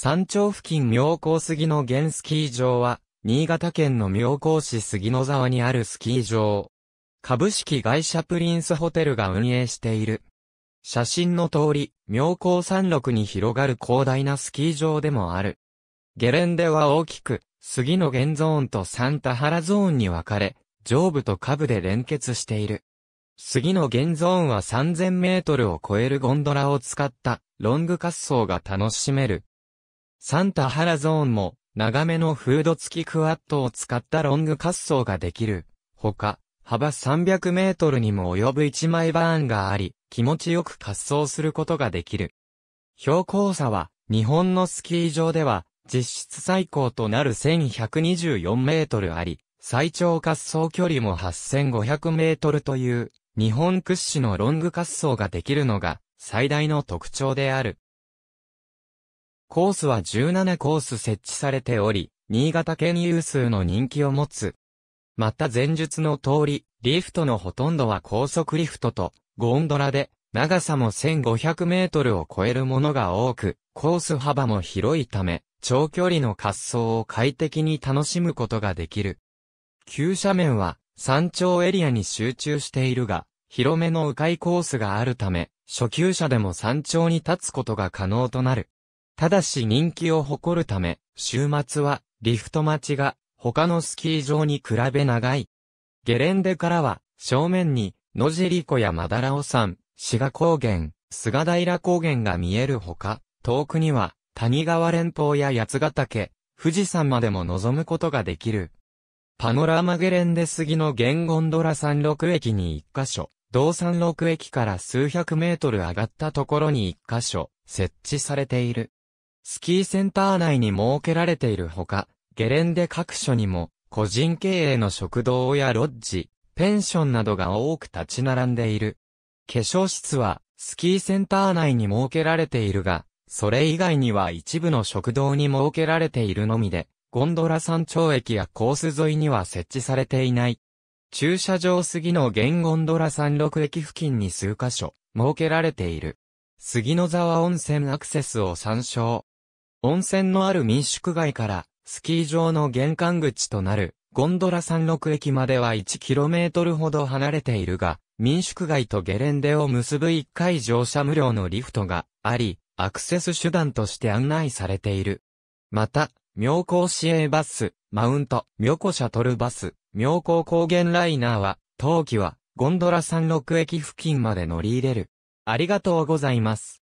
山頂付近妙高杉の原スキー場は、新潟県の妙高市杉野沢にあるスキー場。株式会社プリンスホテルが運営している。写真の通り、妙高山麓に広がる広大なスキー場でもある。ゲレンデは大きく、杉野源ゾーンと三田原ゾーンに分かれ、上部と下部で連結している。杉野源ゾーンは3000メートルを超えるゴンドラを使ったロング滑走が楽しめる。三田原ゾーンも長めのフード付きクワッドを使ったロング滑走ができる。ほか、幅300メートルにも及ぶ一枚バーンがあり、気持ちよく滑走することができる。標高差は、日本のスキー場では、実質最高となる1124メートルあり、最長滑走距離も8500メートルという、日本屈指のロング滑走ができるのが、最大の特徴である。コースは17コース設置されており、新潟県有数の人気を持つ。また前述の通り、リフトのほとんどは高速リフトとゴンドラで、長さも1500メートルを超えるものが多く、コース幅も広いため、長距離の滑走を快適に楽しむことができる。急斜面は山頂エリアに集中しているが、広めの迂回コースがあるため、初級者でも山頂に立つことが可能となる。ただし人気を誇るため、週末はリフト待ちが、他のスキー場に比べ長い。ゲレンデからは、正面に、野尻湖や斑尾山、志賀高原、菅平高原が見えるほか、遠くには、谷川連峰や八ヶ岳、富士山までも望むことができる。パノラマゲレンデ杉野源ゴンドラ山麓駅に1箇所、同山麓駅から数百メートル上がったところに1箇所、設置されている。スキーセンター内に設けられているほか、ゲレンデ各所にも、個人経営の食堂やロッジ、ペンションなどが多く立ち並んでいる。化粧室は、スキーセンター内に設けられているが、それ以外には一部の食堂に設けられているのみで、ゴンドラ山頂駅やコース沿いには設置されていない。駐車場杉野源ゴンドラ山麓駅付近に数箇所、設けられている。杉野沢温泉アクセスを参照。温泉のある民宿街から、スキー場の玄関口となるゴンドラ山麓駅までは 1km ほど離れているが、民宿街とゲレンデを結ぶ1回乗車無料のリフトがあり、アクセス手段として案内されている。また、妙高市営バス、マウント、妙高シャトルバス、妙高高原ライナーは、冬季はゴンドラ山麓駅付近まで乗り入れる。ありがとうございます。